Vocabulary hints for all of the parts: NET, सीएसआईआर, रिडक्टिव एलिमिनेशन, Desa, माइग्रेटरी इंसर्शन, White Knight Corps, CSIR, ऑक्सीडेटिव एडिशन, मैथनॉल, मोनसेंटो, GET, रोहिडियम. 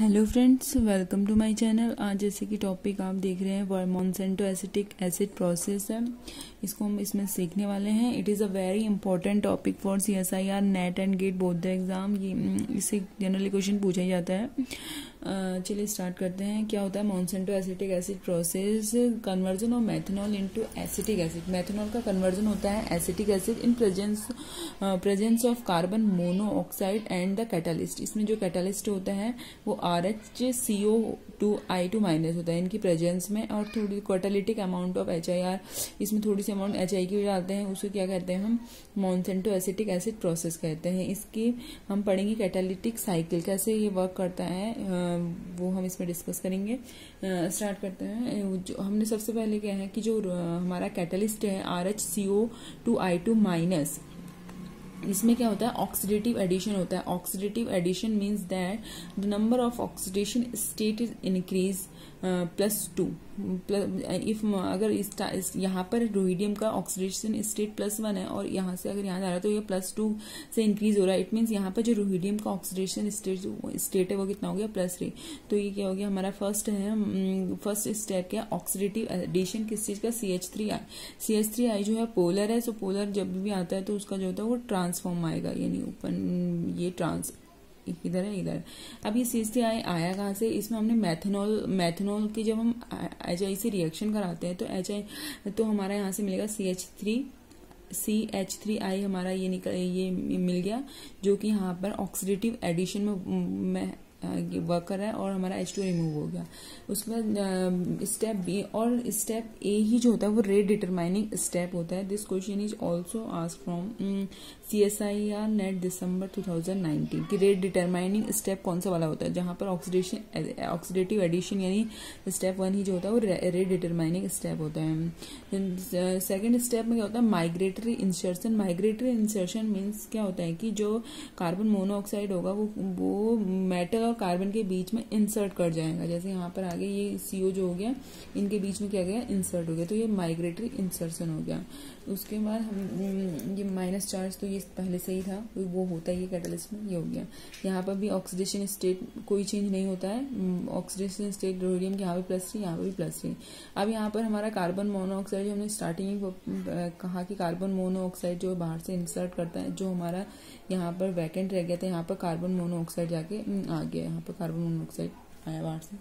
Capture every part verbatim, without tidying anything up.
Hello friends, welcome to my channel. आज जैसे कि टॉपिक आप देख रहे हैं मोनसेंटो एसिटिक एसिड प्रोसेस है, इसको हम इसमें सीखने वाले हैं। It is a very important topic for सीएसआईआर, NET and GATE both the exam. ये इससे जनरली क्वेश्चन पूछा ही जाता है। चलिए स्टार्ट करते हैं। क्या होता है मोनसेंटो acetic acid process? Conversion of मैथनॉल into acetic acid. मैथनॉल का कन्वर्जन होता है acetic acid in presence presence of carbon monoxide and the catalyst. इसमें जो कैटालिस्ट होता है वो R H C O two I two minus होता है इनकी प्रेजेंस में, और थोड़ी catalytic amount of H I R, इसमें थोड़ी सी अमाउंट एच आई की डालते हैं। उसे क्या कहते हैं हम? मोनसेंटो एसिटिक एसिड प्रोसेस कहते हैं। इसकी हम पढ़ेंगे कैटालिटिक साइकिल, कैसे ये वर्क करता है वो हम इसमें डिस्कस करेंगे। स्टार्ट करते हैं। जो हमने सबसे पहले क्या है कि जो हमारा कैटालिस्ट है R H C O two I two minus, इसमें क्या होता है? ऑक्सीडेटिव एडिशन होता है। ऑक्सीडेटिव एडिशन means that the number of oxidation state is increase plus two. If अगर इस, इस यहाँ पर रोहिडियम का ऑक्सीडेशन स्टेट प्लस वन है और यहाँ से अगर यहाँ जा रहा है तो ये प्लस टू से इंक्रीज हो रहा है। इट मीन्स यहाँ पर जो रोहिडियम का ऑक्सीडेशन स्टेट स्टेट है वो कितना हो गया? Plus three. तो ये क्या हो गया हमारा? फर्स्ट है, फर्स्ट स्टेप क्या? ऑक्सीडेटिव एडिशन। किस चीज का? C H three I. C H three I जो है पोलर है, सो पोलर जब भी आता है तो उसका जो होता है वो ट्रांसफॉर्म आएगा, यानी ओपन ये ट्रांस इधर है इधर। अब ये सी एच थ्री आई आया कहाँ से? इसमें हमने मैथनॉल मैथनॉल की जब हम एच आई से रिएक्शन कराते हैं तो एच आई तो हमारा यहाँ से मिलेगा C H three C H three I हमारा ये निकल ये मिल गया, जो कि यहाँ पर ऑक्सीडेटिव एडिशन में वर्क कर रहा है और हमारा एच टू रिमूव हो गया। उसके बाद स्टेप बी और स्टेप ए ही जो होता है वो रेट डिटरमाइनिंग स्टेप होता है। This question is also asked from C S I R NET December two thousand nineteen कि रेट डिटरमाइनिंग स्टेप कौन सा वाला होता है, जहां पर ऑक्सीडेशन ऑक्सीडेटिव एडिशन यानी स्टेप वन ही जो होता है वो रेट डिटरमाइनिंग स्टेप होता है। सेकेंड स्टेप में क्या होता है? माइग्रेटरी इंसर्शन। माइग्रेटरी इंसर्शन means क्या होता है कि जो कार्बन मोनोऑक्साइड होगा वो वो मेटल और कार्बन के बीच में इंसर्ट कर जाएगा। जैसे यहाँ पर आगे ये सीओ जो हो गया इनके बीच में क्या गया? इंसर्ट हो गया, तो ये माइग्रेटरी इंसर्शन हो गया। उसके बाद हम ये माइनस चार्ज तो ये पहले से ही था, वो होता ही है कैटलिस्ट में, ये हो गया। यहाँ पर भी ऑक्सीडेशन स्टेट कोई चेंज नहीं होता है। ऑक्सीडेशन स्टेट रोहिडियम के यहाँ पे प्लस थ्री, यहाँ पर भी प्लस थ्री। अब यहाँ पर हमारा कार्बन मोनोऑक्साइड, हमने स्टार्टिंग में कहा कि कार्बन मोनोऑक्साइड जो बाहर से इंसर्ट करता है, जो हमारा यहाँ पर वैकेंट रह गया था यहाँ पर कार्बन मोनोऑक्साइड जाके आ गया, यहाँ पर कार्बन मोनोऑक्साइड आया बाहर से।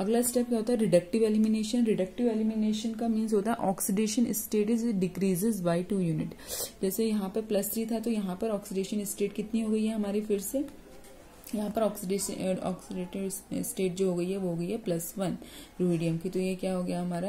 अगला स्टेप क्या होता है? रिडक्टिव एलिमिनेशन। रिडक्टिव एलिमिनेशन का मीन्स होता है oxidation state is decreases by two unit. जैसे यहाँ पर प्लस थ्री था तो यहाँ पर ऑक्सीडेशन स्टेट कितनी हो गई है हमारी? फिर से यहाँ पर ऑक्सीडेशन ऑक्सीडेटिव स्टेट जो हो गई है वो हो गई है प्लस वन रोहिडियम की। तो ये क्या हो गया हमारा?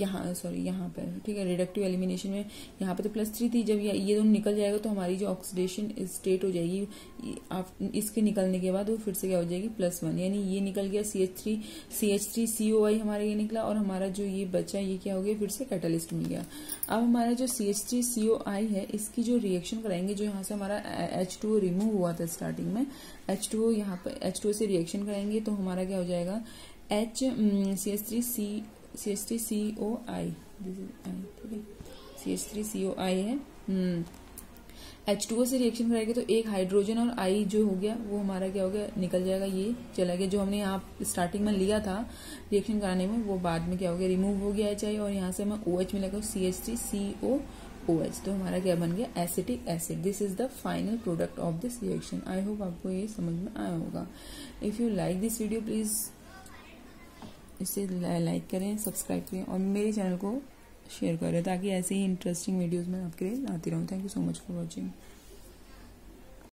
यहाँ सॉरी यहाँ पर ठीक है, रिडक्टिव एलिमिनेशन में यहाँ पर तो प्लस थ्री थी, जब ये दोनों निकल जाएगा तो हमारी जो ऑक्सीडेशन स्टेट हो जाएगी आप इसके निकलने के बाद वो फिर से क्या हो जाएगी? Plus one. यानी ये निकल गया C H three C H three C O I हमारा ये निकला, और हमारा जो ये बचा ये क्या हो गया? फिर से कैटलिस्ट मिल गया। अब हमारा जो सी H three C O I है इसकी जो रिएक्शन कराएंगे, जो यहाँ से हमारा एच टू रिमूव हुआ था स्टार्टिंग में, एच टू ओ यहाँ पर एच टू ओ से रिएक्शन कराएंगे तो हमारा क्या हो जाएगा? H C H three C C H three C O I C H three C O I है। एच टू ओ से रिएक्शन कराएंगे तो एक हाइड्रोजन और आई जो हो गया वो हमारा क्या हो गया? निकल जाएगा, ये चला गया। जो हमने यहाँ स्टार्टिंग में लिया था रिएक्शन कराने में वो बाद में क्या हो गया? रिमूव हो गया एच आई, और यहाँ से हमें ओ एच मिलेगा C H three C O O H, तो हमारा क्या बन गया? Acetic acid. This is the final product of this reaction. I hope आपको ये समझ में आया होगा। If you like this video please इसे लाइक करें, सब्सक्राइब करें और मेरे चैनल को शेयर करें ताकि ऐसे ही इंटरेस्टिंग वीडियोस मैं आपके लिए लाती रहूं। Thank you so much for watching.